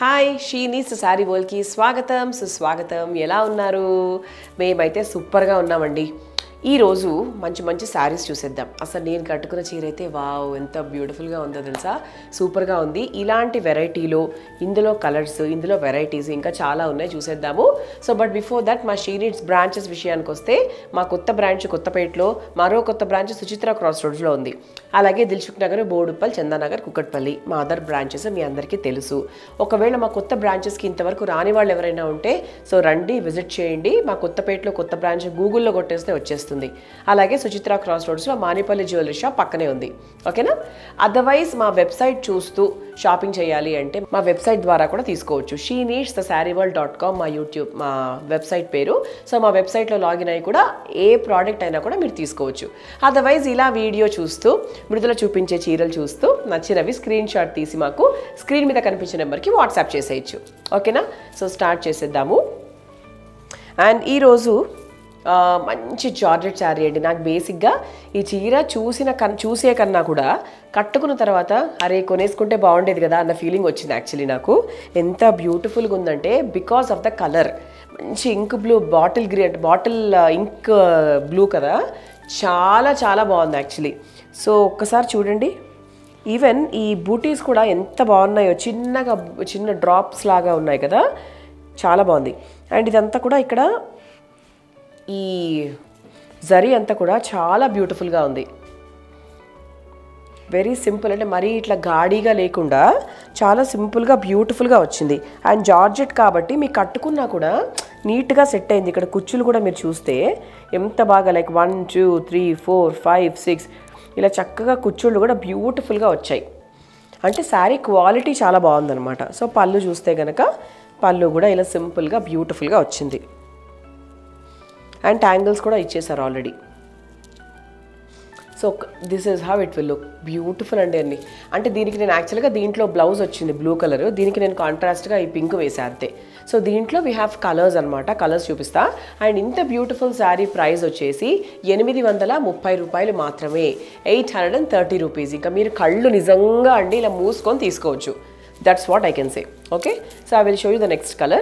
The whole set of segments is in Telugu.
Hi, She Needs Saree World ki swagatam, suswagatam, yela unnaru. Memaithe super ga unnamandi. Ee roju manchi manchi sarees chuseddam. Asalu nenu kattukunna cheera aithe wow enta beautiful ga undo telusa. Super ga undi. Ilanti variety lo indulo colors, indulo varieties inka chaala unnayi chuseddamu. So but before that ma She Needs branches vishayaniki oste ma kotta branch Kottapet lo maro kotta branch Suchitra Crossroads lo undi. Alage Dilshuk Nagar, Boduppal, Chandanagar, Kukatpalli ma other branches mi andariki telusu. Okavela ma kotta branches ki intavaraku rani vallu evaraina unte so randi visit cheyandi ma Kottapet lo kotta branch Google lo kotteste vachesthundi. అలాగే సుచిత్ర క్రాస్ రోడ్స్ లో మానేపల్లి జ్యువెలరీ షాప్ పక్కనే ఉంది ఓకేనా అదర్వైజ్ మా వెబ్సైట్ చూస్తూ షాపింగ్ చేయాలి అంటే మా వెబ్సైట్ ద్వారా కూడా తీసుకోవచ్చు sheneedssareeworld.com మా యూట్యూబ్ మా వెబ్సైట్ పేరు సో మా వెబ్సైట్ లో లాగిన్ అయ్యి కూడా ఏ ప్రోడక్ట్ అయినా కూడా మీరు తీసుకోవచ్చు అదర్వైజ్ ఇలా వీడియో చూస్తూ మృదుల చూపించే చీరలు చూస్తూ నచ్చినవి స్క్రీన్ షాట్ తీసి మాకు స్క్రీన్ మీద కనిపించే నెంబర్ కి వాట్సాప్ చేసేయచ్చు ఓకేనా సో స్టార్ట్ చేసేద్దాము అండ్ ఈ రోజు మంచి జార్జెట్ శారీ అండి నాకు బేసిక్గా ఈ చీర చూసే కన్నా కూడా కట్టుకున్న తర్వాత అరే కొనేసుకుంటే బాగుండేది కదా అన్న ఫీలింగ్ వచ్చింది యాక్చువల్లీ నాకు ఎంత బ్యూటిఫుల్గా ఉందంటే బికాస్ ఆఫ్ ద కలర్ మంచి ink blue bottle green bottle ink blue కదా చాలా చాలా బాగుంది యాక్చువల్లీ సో ఒక్కసారి చూడండి ఈవెన్ ఈ బూటీస్ కూడా ఎంత బాగున్నాయో చిన్నగా చిన్న డ్రాప్స్ లాగా ఉన్నాయి కదా చాలా బాగుంది అండ్ ఇదంతా కూడా ఇక్కడ ఈ జరీ అంతా కూడా చాలా బ్యూటిఫుల్గా ఉంది వెరీ సింపుల్ అంటే మరీ ఇట్లా గాడిగా లేకుండా చాలా సింపుల్గా బ్యూటిఫుల్గా వచ్చింది అండ్ జార్జెట్ కాబట్టి మీకు కట్టుకున్నా కూడా నీట్గా సెట్ అయింది ఇక్కడ కుచ్చులు కూడా మీరు చూస్తే ఎంత బాగా లైక్ 1 2 3 4 5 6 ఇలా చక్కగా కుచ్చుళ్ళు కూడా బ్యూటిఫుల్గా వచ్చాయి అంటే శారీ క్వాలిటీ చాలా బాగుందన్నమాట సో పళ్ళు చూస్తే కనుక పళ్ళు కూడా ఇలా సింపుల్గా బ్యూటిఫుల్గా వచ్చింది and tangles kuda ichesar already so this is how it will look beautiful andi ante deeniki nen actually ga deentlo blouse ochindi blue color deeniki nen contrast ga ee pink vesarthe so deentlo we have colors anamata colors chupista and inta beautiful saree price ochesi 830 rupayalu maatrame 830 rupees inga meer kallu nijanga andi ila moosukoni teeskochu that's what I can say okay so I will show you the next color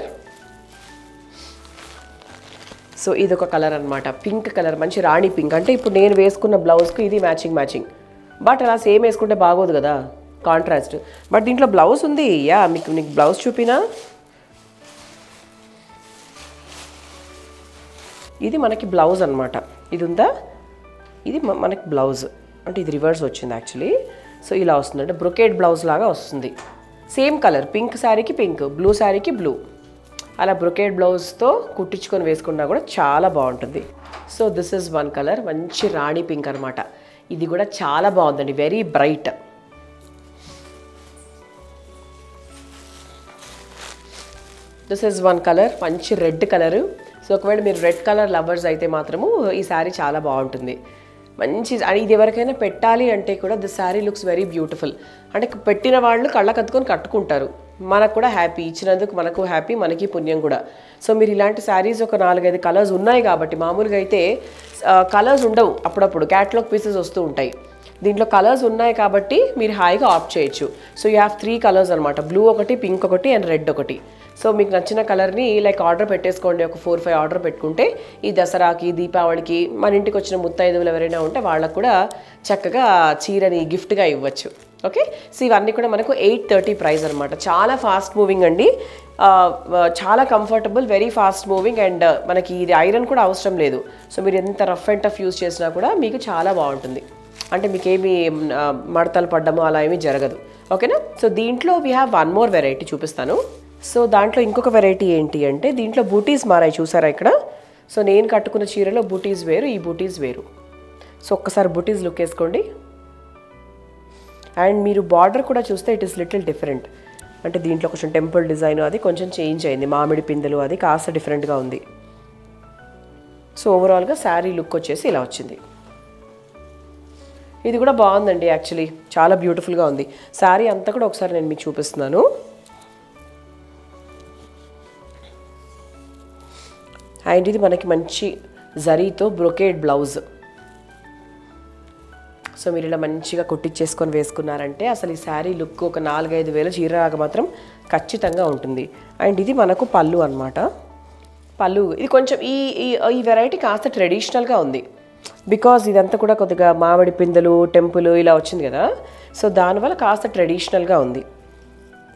so ఇదొక కలర్ అనమాట పింక్ కలర్ మంచి రాణి పింక్ అంటే ఇప్పుడు నేను వేసుకున్న బ్లౌజ్కి ఇది మ్యాచింగ్ మ్యాచింగ్ బట్ అలా సేమ్ వేసుకుంటే బాగోదు కదా కాంట్రాస్ట్ బట్ దీంట్లో బ్లౌజ్ ఉంది యా మీకు బ్లౌజ్ చూపినా ఇది మనకి బ్లౌజ్ అనమాట ఇది ఉందా ఇది మనకి బ్లౌజ్ అంటే ఇది రివర్స్ వచ్చింది యాక్చువల్లీ సో ఇలా వస్తుంది అంటే బ్రొకేట్ బ్లౌజ్ లాగా వస్తుంది సేమ్ కలర్ పింక్ శారీకి పింక్ బ్లూ శారీకి బ్లూ అలా బ్రొకేట్ బ్లౌజ్తో కుట్టించుకొని వేసుకున్నా కూడా చాలా బాగుంటుంది so this is one colour మంచి రాణి పింక్ అనమాట ఇది కూడా చాలా బాగుందండి very bright this is one colour మంచి రెడ్ కలరు సో ఒకవేళ మీరు రెడ్ కలర్ లవర్స్ అయితే మాత్రము ఈ శారీ చాలా బాగుంటుంది మంచి ఇది ఎవరికైనా పెట్టాలి అంటే కూడా the sari looks very beautiful అంటే పెట్టిన వాళ్ళు కళ్ళకత్తుకొని కట్టుకుంటారు మనకు కూడా హ్యాపీ ఇచ్చినందుకు మనకు హ్యాపీ మనకి పుణ్యం కూడా సో మీరు ఇలాంటి శారీస్ ఒక 4-5 కలర్స్ ఉన్నాయి కాబట్టి మామూలుగా అయితే కలర్స్ ఉండవు అప్పుడప్పుడు క్యాటలాగ్ పీసెస్ వస్తూ ఉంటాయి దీంట్లో కలర్స్ ఉన్నాయి కాబట్టి మీరు హాయిగా ఆప్ట్ చేయొచ్చు సో యూ హ్యావ్ 3 కలర్స్ అనమాట బ్లూ ఒకటి పింక్ ఒకటి అండ్ రెడ్ ఒకటి సో మీకు నచ్చిన కలర్ని లైక్ ఆర్డర్ పెట్టేసుకోండి ఒక 4-5 ఆర్డర్ పెట్టుకుంటే ఈ దసరాకి దీపావళికి మన ఇంటికి వచ్చిన ముత్తైదువులు ఎవరైనా ఉంటే వాళ్ళకు కూడా చక్కగా చీరని గిఫ్ట్గా ఇవ్వచ్చు ఓకే సో ఇవన్నీ కూడా మనకు 830 ప్రైస్ అనమాట చాలా ఫాస్ట్ మూవింగ్ అండి చాలా comfortable very fast moving and మనకి ఇది ఐరన్ కూడా అవసరం లేదు సో మీరు ఎంత రఫ్ అండ్ టఫ్ యూజ్ చేసినా కూడా మీకు చాలా బాగుంటుంది అంటే మీకేమి మడతలు పడ్డము అలా ఏమీ జరగదు ఓకేనా సో దీంట్లో వీ హ్యావ్ 1 మోర్ వెరైటీ చూపిస్తాను సో దాంట్లో ఇంకొక వెరైటీ ఏంటి అంటే దీంట్లో బూటీస్ మారాయి చూసారా ఇక్కడ సో నేను కట్టుకున్న చీరలో బూటీస్ వేరు ఈ బూటీస్ వేరు సో ఒక్కసారి బూటీస్ లుక్ వేసుకోండి అండ్ మీరు బార్డర్ కూడా చూస్తే ఇట్ ఈస్ లిటిల్ డిఫరెంట్ అంటే దీంట్లో కొంచెం టెంపుల్ డిజైన్ అది కొంచెం చేంజ్ అయింది మామిడి పిందెలు అది కాస్త డిఫరెంట్గా ఉంది సో ఓవరాల్గా శారీ లుక్ వచ్చేసి ఇలా వచ్చింది ఇది కూడా బాగుందండి యాక్చువల్లీ చాలా బ్యూటిఫుల్గా ఉంది శారీ అంతా కూడా ఒకసారి నేను మీకు చూపిస్తున్నాను అండ్ ఇది మనకి మంచి జరీతో బ్రొకేట్ బ్లౌజ్ సో సో మీరు ఇలా మంచిగా కొట్టించేసుకొని వేసుకున్నారంటే అసలు ఈ సారీ లుక్ ఒక 4-5 వేల చీరలాగా మాత్రం ఖచ్చితంగా ఉంటుంది. అండ్ ఇది మనకు పళ్ళు అన్నమాట. పళ్ళు ఇది కొంచెం ఈ వెరైటీ కాస్త ట్రెడిషనల్గా ఉంది, బికాజ్ ఇదంతా కూడా కొద్దిగా మామిడి పిందెలు టెంపుల్ ఇలా వచ్చింది కదా, సో దానివల్ల కాస్త ట్రెడిషనల్గా ఉంది.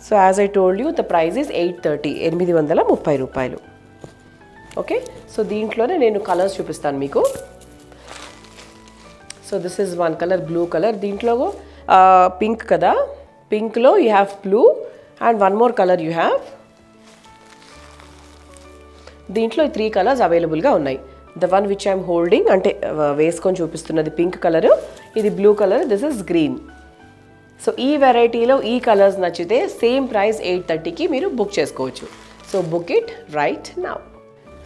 So as I told you the price is 830, 830 రూపాయలు. ఓకే, సో దీంట్లోనే నేను కలర్స్ చూపిస్తాను మీకు. So this is one colour, blue colour. దీంట్లో పింక్ కదా, పింక్లో you have blue and one more colour you have. దీంట్లో 3 కలర్స్ అవైలబుల్గా ఉన్నాయి. The one which I'm holding అంటే వేసుకొని చూపిస్తున్నది పింక్ కలరు, ఇది blue colour, this is green. So ఈ వెరైటీలో ఈ కలర్స్ నచ్చితే సేమ్ ప్రైస్ 830కి మీరు బుక్ చేసుకోవచ్చు. So book it right now.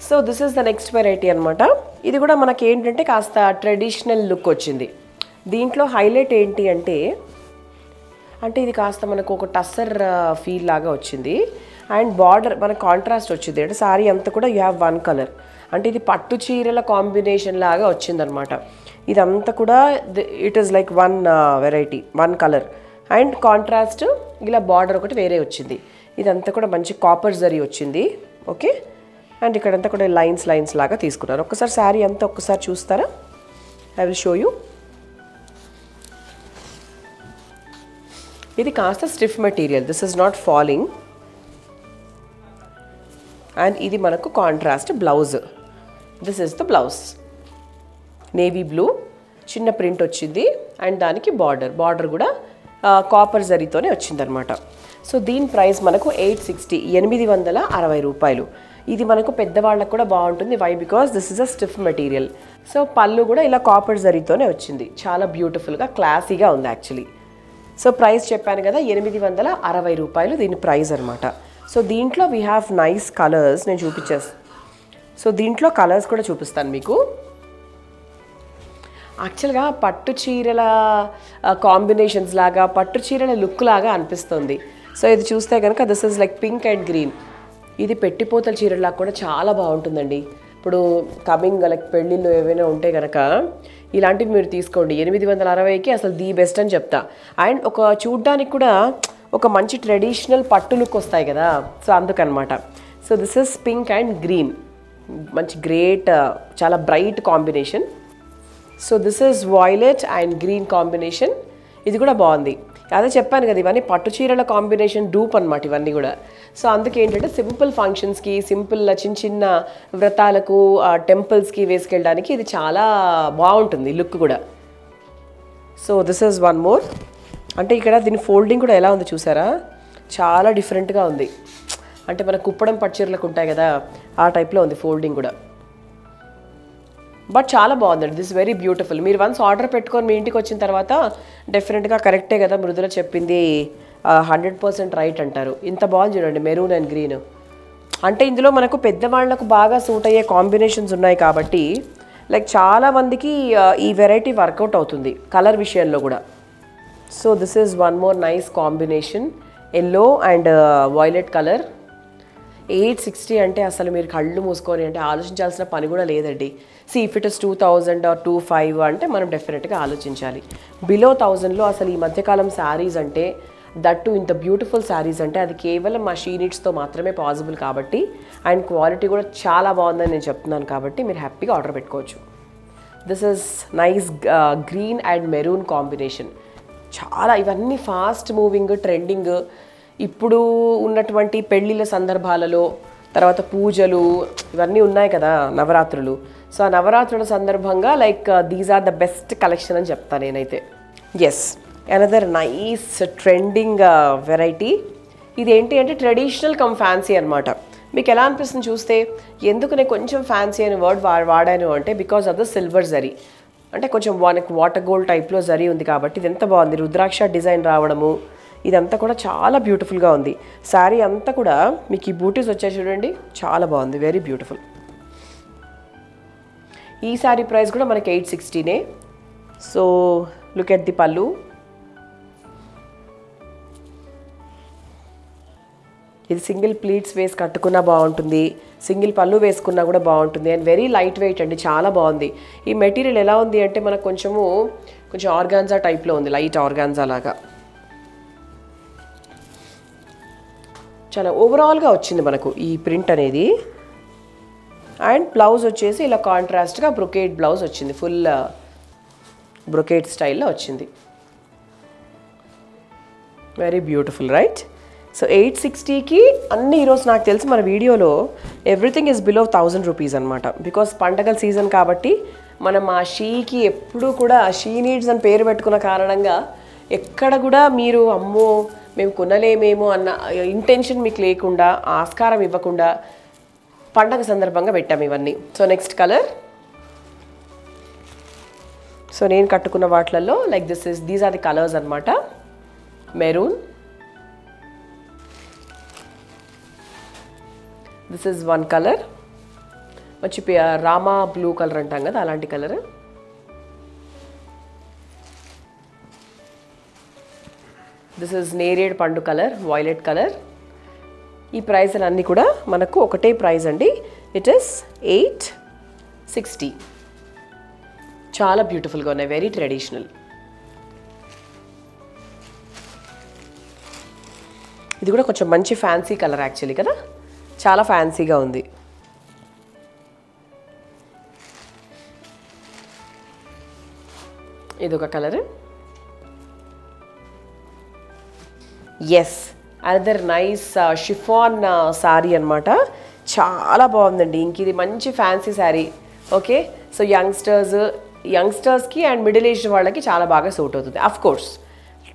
So this is the next variety అనమాట. ఇది కూడా మనకి ఏంటంటే కాస్త ట్రెడిషనల్ లుక్ వచ్చింది. దీంట్లో హైలైట్ ఏంటి అంటే ఇది కాస్త మనకు ఒక టస్సర్ ఫీల్ లాగా వచ్చింది. అండ్ బార్డర్ మనకు కాంట్రాస్ట్ వచ్చింది, అంటే సారీ అంతా కూడా యూ హ్యావ్ వన్ కలర్, అంటే ఇది పట్టు చీరల కాంబినేషన్ లాగా వచ్చిందనమాట. ఇదంతా కూడా it is like one variety, one colour and contrast ఇలా బార్డర్ ఒకటి వేరే వచ్చింది. ఇదంతా కూడా మంచి కాపర్ జరీ వచ్చింది. ఓకే, అండ్ ఇక్కడంతా కూడా లైన్స్ లాగా తీసుకున్నారు. ఒక్కసారి శారీ అంతా ఒక్కసారి చూస్తారా? I will show you. ఇది కాస్త stiff material, this is not falling. And ఇది మనకు contrast blouse, this is the blouse, navy blue, చిన్న ప్రింట్ వచ్చింది అండ్ దానికి బార్డర్ కూడా కాపర్ జరీతోనే వచ్చిందనమాట. సో దీని ప్రైస్ మనకు 860, 860 రూపాయలు. ఇది మనకు పెద్దవాళ్ళకు కూడా బాగుంటుంది. Why? Because this is a stiff material. So పళ్ళు కూడా ఇలా కాపర్ జరీతోనే వచ్చింది, చాలా బ్యూటిఫుల్గా క్లాసీగా ఉంది యాక్చువల్లీ. సో ప్రైస్ చెప్పాను కదా, 860 రూపాయలు దీని ప్రైస్ అనమాట. సో దీంట్లో వీ హ్యావ్ నైస్ కలర్స్, నేను చూపించేస్తాను. సో దీంట్లో కలర్స్ కూడా చూపిస్తాను మీకు. యాక్చువల్గా పట్టు చీరల కాంబినేషన్స్ లాగా, పట్టు చీరల లుక్ లాగా అనిపిస్తుంది. సో ఇది చూస్తే కనుక this is like pink and green. ఇది పెట్టిపోతల చీరలా కూడా చాలా బాగుంటుందండి. ఇప్పుడు కమింగ్ లైక్ పెళ్ళిళ్ళు ఏవైనా ఉంటే కనుక ఇలాంటివి మీరు తీసుకోండి. 860కి అసలు ది బెస్ట్ అని చెప్తా. అండ్ ఒక చూడ్డానికి కూడా ఒక మంచి ట్రెడిషనల్ పట్టు లుక్ వస్తాయి కదా, సో అందుకనమాట. So this is pink and green, మంచి గ్రేట్, చాలా bright combination. So this is violet and green combination, ఇది కూడా బాగుంది. అదే చెప్పాను కదా, ఇవన్నీ పట్టు చీరల కాంబినేషన్ డూప్ అనమాట ఇవన్నీ కూడా. సో అందుకే ఏంటంటే సింపుల్ ఫంక్షన్స్కి, సింపుల్ చిన్న వ్రతాలకు, టెంపుల్స్కి వేసుకెళ్ళడానికి ఇది చాలా బాగుంటుంది లుక్ కూడా. So this is one more. అంటే ఇక్కడ దీని ఫోల్డింగ్ కూడా ఎలా ఉంది చూసారా, చాలా డిఫరెంట్గా ఉంది. అంటే మన కుప్పడం పట్టు చీరలకు ఉంటాయి కదా, ఆ టైప్లో ఉంది ఫోల్డింగ్ కూడా, బట్ చాలా బాగుందండి. This very beautiful. మీరు వన్స్ ఆర్డర్ పెట్టుకొని మీ ఇంటికి వచ్చిన తర్వాత డెఫినెట్గా కరెక్టే కదా మృదుల చెప్పింది, 100% రైట్ అంటారు. ఇంత బాగుంది చూడండి, మెరూన్ అండ్ గ్రీన్. అంటే ఇందులో మనకు పెద్దవాళ్లకు బాగా సూట్ అయ్యే కాంబినేషన్స్ ఉన్నాయి కాబట్టి లైక్ చాలామందికి ఈ వెరైటీ వర్కౌట్ అవుతుంది కలర్ విషయంలో కూడా. So this is one more nice combination, yellow and violet colour. 860 అంటే అసలు మీరు కళ్ళు మూసుకొని అంటే ఆలోచించాల్సిన పని కూడా లేదండి. See if it is 2000 or 2500 అంటే మనం డెఫినెట్గా ఆలోచించాలి. బిలో 1000లో అసలు ఈ మధ్యకాలం శారీస్ అంటే, దట్టు ఇంత బ్యూటిఫుల్ శారీస్ అంటే అది కేవలం మా షీ నీడ్స్తో మాత్రమే పాసిబుల్ కాబట్టి, అండ్ క్వాలిటీ కూడా చాలా బాగుందని నేను చెప్తున్నాను కాబట్టి మీరు హ్యాపీగా ఆర్డర్ పెట్టుకోవచ్చు. This is nice green and maroon combination. చాలా ఇవన్నీ ఫాస్ట్ మూవింగ్ ట్రెండింగ్. ఇప్పుడు ఉన్నటువంటి పెళ్ళిళ్ళ సందర్భాలలో, తర్వాత పూజలు ఇవన్నీ ఉన్నాయి కదా, నవరాత్రులు. సో ఆ నవరాత్రుల సందర్భంగా like these are the best collection అని చెప్తాను నేనైతే. Yes, another nice trending variety. ఇదేంటి అంటే ట్రెడిషనల్ కమ్ ఫ్యాన్సీ అనమాట. మీకు ఎలా అనిపిస్తుంది చూస్తే? ఎందుకు నేను కొంచెం ఫ్యాన్సీ అనే వర్డ్ వాడాను అంటే because of the silver zari. అంటే కొంచెం వాటర్ గోల్డ్ టైప్లో జరీ ఉంది కాబట్టి ఇది ఎంత బాగుంది. రుద్రాక్ష డిజైన్ రావడము, ఇదంతా కూడా చాలా బ్యూటిఫుల్గా ఉంది. శారీ అంతా కూడా మీకు ఈ బూటీస్ వచ్చాయి చూడండి, చాలా బాగుంది, వెరీ బ్యూటిఫుల్. ఈ శారీ ప్రైస్ కూడా మనకి 860నే. So look at the pallu. ఇది సింగిల్ ప్లీట్స్ వేసి కట్టుకున్నా బాగుంటుంది, సింగిల్ పళ్ళు వేసుకున్నా కూడా బాగుంటుంది. అండ్ వెరీ లైట్ వెయిట్ అండి, చాలా బాగుంది. ఈ మెటీరియల్ ఎలా ఉంది అంటే మనకు కొంచెము కొంచెం ఆర్గాన్జా టైప్ లో ఉంది లైట్ ఆర్గాన్జా లాగా చాలా ఓవరాల్ గా వచ్చింది మనకు ఈ ప్రింట్ అనేది అండ్ బ్లౌజ్ వచ్చేసి ఇలా కాంట్రాస్ట్ గా బ్రోకేట్ బ్లౌజ్ వచ్చింది ఫుల్ బ్రోకేట్ స్టైల్ లో వచ్చింది వెరీ బ్యూటిఫుల్ రైట్ సో 860 కి అన్ని ఈ రోజు నాకు తెలుసు మన వీడియోలో ఎవ్రీథింగ్ ఇస్ బిలో 1000 రూపీస్ అన్నమాట బికాజ్ పండగల సీజన్ కాబట్టి మనం ఆ షీకి ఎప్పుడు కూడా షీ నీడ్స్ అని పేరు పెట్టుకున్న కారణంగా ఎక్కడ కూడా మీరు అమ్మో మేము కొనలేమేమో అన్న ఇంటెన్షన్ మీకు లేకుండా ఆస్కారం ఇవ్వకుండా పండగ సందర్భంగా పెట్టాం ఇవన్నీ సో నెక్స్ట్ కలర్ సో నేను కట్టుకున్న వాట్లల్లో like this is these are the colours అన్నమాట maroon this is one colour మంచి రామా బ్లూ కలర్ అంటాం కదా అలాంటి కలర్ దిస్ ఇస్ నేరేడ్ పండు కలర్ వైలెట్ కలర్ ఈ ప్రైజులు అన్నీ కూడా మనకు ఒకటే ప్రైజ్ అండి ఇట్ ఇస్ 860 చాలా బ్యూటిఫుల్గా ఉన్నాయి వెరీ ట్రెడిషనల్ ఇది కూడా కొంచెం మంచి ఫ్యాన్సీ కలర్ యాక్చువల్లీ కదా చాలా ఫ్యాన్సీగా ఉంది ఇదొక colour yes other nice chiffon sari అన్నమాట చాలా బాగుందండి ఇంక ఇది మంచి ఫ్యాన్సీ శారీ ఓకే సో యంగ్స్టర్స్కి అండ్ మిడిల్ ఏజ్ వాళ్ళకి చాలా బాగా సూట్ అవుతుంది of course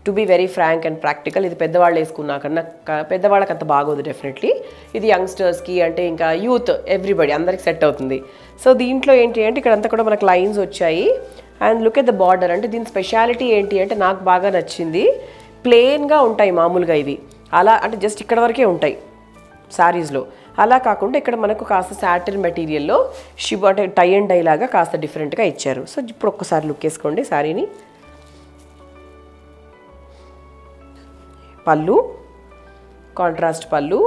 to be very frank and practical ఇది పెద్దవాళ్ళు వేసుకున్నాకన్నా పెద్దవాళ్ళకి అంత బాగోదు డెఫినెట్లీ ఇది యంగ్స్టర్స్కి అంటే ఇంకా యూత్ ఎవ్రీబడి అందరికి సెట్ అవుతుంది సో దీంట్లో ఏంటి అంటే ఇక్కడంతా కూడా మనకు లైన్స్ వచ్చాయి and look at the border అంటే దీని స్పెషాలిటీ ఏంటి అంటే నాకు బాగా నచ్చింది ప్లెయిన్గా ఉంటాయి మామూలుగా ఇవి అలా అంటే జస్ట్ ఇక్కడ వరకే ఉంటాయి శారీస్లో అలా కాకుండా ఇక్కడ మనకు కాస్త శాటిన్ మెటీరియల్లో షిబ్ అంటే టై అండ్ డై లాగా కాస్త డిఫరెంట్గా ఇచ్చారు సో ఇప్పుడు ఒక్కసారి లుక్ వేసుకోండి శారీని పళ్ళు కాంట్రాస్ట్ పళ్ళు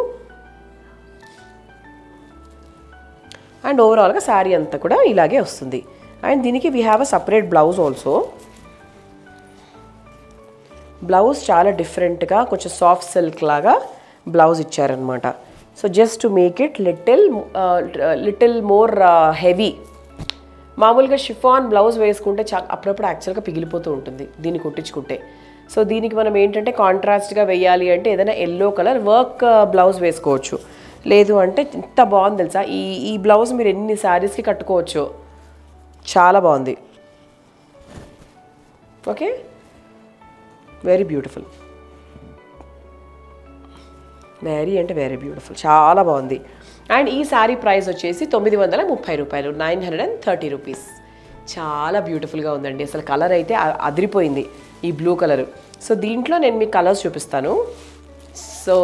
అండ్ ఓవరాల్గా శారీ అంతా కూడా ఇలాగే వస్తుంది అండ్ దీనికి we have a separate blouse also blouse చాలా డిఫరెంట్గా కొంచెం సాఫ్ట్ సిల్క్ లాగా బ్లౌజ్ ఇచ్చారనమాట so just to make it little more heavy మామూలుగా షిఫాన్ బ్లౌజ్ వేసుకుంటే అప్పుడప్పుడు యాక్చువల్గా పిగిలిపోతూ ఉంటుంది దీన్ని కుట్టించుకుంటే సో దీనికి మనం ఏంటంటే కాంట్రాస్ట్గా వేయాలి అంటే ఏదైనా ఎల్లో కలర్ వర్క్ బ్లౌజ్ వేసుకోవచ్చు లేదు అంటే ఇంత బాగుంది తెలుసా ఈ బ్లౌజ్ మీరు ఎన్ని శారీస్కి కట్టుకోవచ్చు చాలా బాగుంది ఓకే వెరీ బ్యూటిఫుల్ వెరీ అంటే వెరీ బ్యూటిఫుల్ చాలా బాగుంది అండ్ ఈ శారీ ప్రైస్ వచ్చేసి 930 రూపాయలు 930 రూపీస్ చాలా బ్యూటిఫుల్గా ఉందండి అసలు కలర్ అయితే అదిరిపోయింది ఈ బ్లూ కలర్ సో దీంట్లో నేను మీకు కలర్స్ చూపిస్తాను సో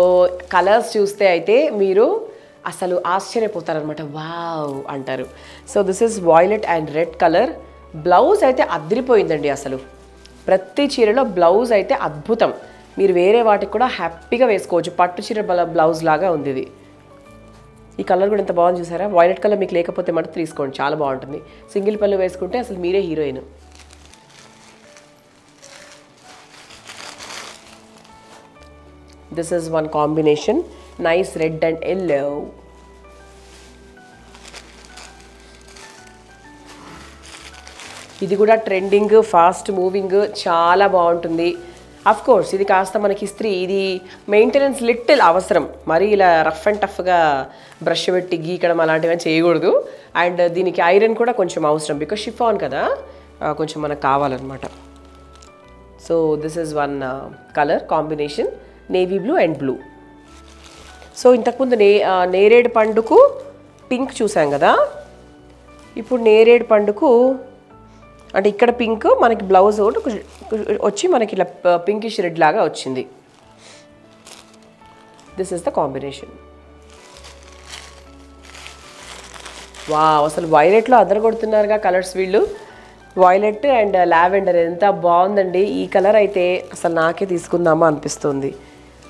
కలర్స్ చూస్తే అయితే మీరు అసలు ఆశ్చర్యపోతారనమాట వావ్ అంటారు so this is violet and red colour blouse అయితే అదిరిపోయిందండి అసలు ప్రతి చీరలో బ్లౌజ్ అయితే అద్భుతం మీరు వేరే వాటికి కూడా హ్యాపీగా వేసుకోవచ్చు పట్టు చీర బ్లౌజ్ లాగా ఉంది ఇది ఈ కలర్ కూడా ఎంత బాగుంది చూసారా వైలెట్ కలర్ మీకు లేకపోతే మటు తీసుకోండి చాలా బాగుంటుంది సింగిల్ పళ్ళు వేసుకుంటే అసలు మీరే heroine this is one combination nice red and yellow ఇది కూడా ట్రెండింగ్ ఫాస్ట్ మూవింగ్ చాలా బాగుంటుంది అఫ్ కోర్స్ ఇది కాస్త మనకి ఇస్త్రీ ఇది మెయింటెనెన్స్ లిటిల్ అవసరం మరి ఇలా రఫ్ అండ్ టఫ్గా బ్రష్ పెట్టి గీకడం అలాంటివి చేయకూడదు అండ్ దీనికి ఐరన్ కూడా కొంచెం అవసరం బికాజ్ షిఫాన్ కదా కొంచెం మనకు కావాలన్నమాట so this is one colour combination navy blue and blue so ఇంతకుముందు నేరేడు పండుకు పింక్ చూసాం కదా ఇప్పుడు నేరేడు పండుకు అంటే ఇక్కడ పింక్ మనకి బ్లౌజ్ వచ్చి మనకి ఇలా పింకిష్ రెడ్ లాగా వచ్చింది దిస్ ఇస్ ద కాంబినేషన్ వా అసలు వైలెట్లో అదరగొడుతున్నారుగా కలర్స్ వీళ్ళు వైలెట్ అండ్ లావెండర్ ఎంత బాగుందండి ఈ కలర్ అయితే అసలు నాకే తీసుకుందామా అనిపిస్తుంది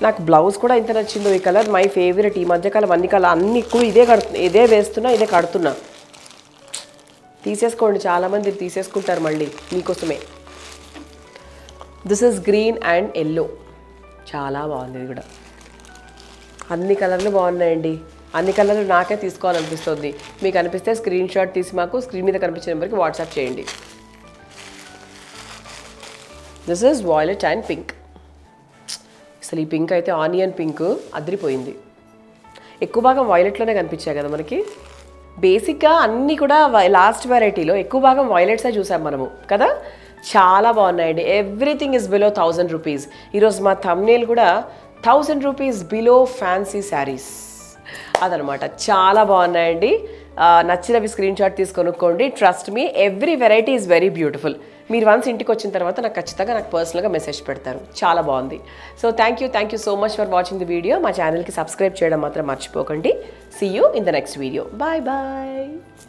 నాకు బ్లౌజ్ కూడా ఎంత నచ్చిందో ఈ కలర్ మై ఫేవరెట్ ఈ మధ్యకాలం అన్ని కలర్ అన్ని కూడా ఇదే వేస్తున్నా ఇదే కడుతున్నా తీసేసుకోండి చాలామంది తీసేసుకుంటారు మళ్ళీ మీకోసమే This is green and yellow. Chala baagundi kuda. Anni colorlu baagunnayandi. Anni colorlu naake teesukovali anpistundi. Meeku anipiste screenshot teesi maaku screen meeda kanipinche number ki WhatsApp cheyandi. This is violet and pink. Asli pink aithe onion pink adripoyindi. Ekku bhagam violet lone kanipichaya kada manaki. Basic ga anni kuda last variety lo ekku bhagam violet sa chusam manamu kada. Chala baagunnayandi. Everything is below 1000 rupees. Ee roju ma thumbnail kuda 1000 rupees below fancy sarees. Adanamata chala baagunnayandi. Nachinavi screenshot teesukonukondi. Trust me, every variety is very beautiful. Meer once intiki vachin tarvata naaku kachitaga naaku personal ga message pettaru. Chala baagundi. So thank you so much for watching the video. My channel ki subscribe cheyadam matram marchipokandi. See you in the next video. Bye bye.